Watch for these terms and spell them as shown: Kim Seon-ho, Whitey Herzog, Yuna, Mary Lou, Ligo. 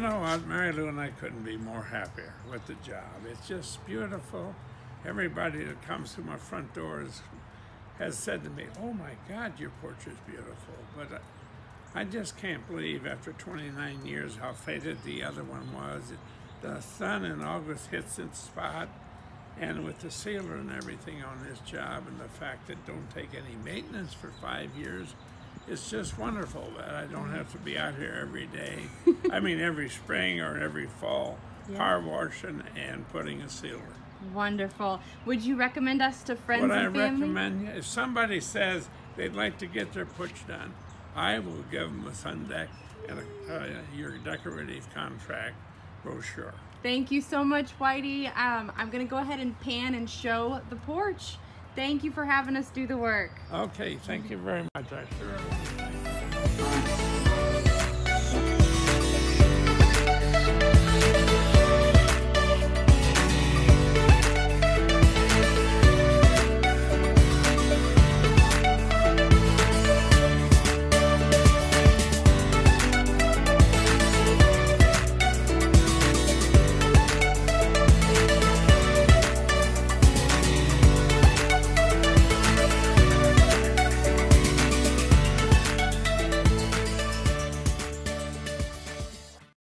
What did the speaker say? know what? Mary Lou and I couldn't be more happier with the job. It's just beautiful. Everybody that comes through my front doors has said to me, "Oh my God, your portrait's beautiful." But I just can't believe after 29 years how faded the other one was. The sun in August hits its spot, and with the sealer and everything on this job, and the fact that don't take any maintenance for 5 years, it's just wonderful that I don't have to be out here every day. I mean, every spring or every fall, car washing and putting a sealer. Wonderful. Would you recommend us to friends and family? Recommend, if somebody says they'd like to get their porch done, I will give them a sun deck and your decorative contract brochure. Thank you so much, Whitey. I'm going to go ahead and pan and show the porch. Thank you for having us do the work. Okay, thank you very much. I sure am.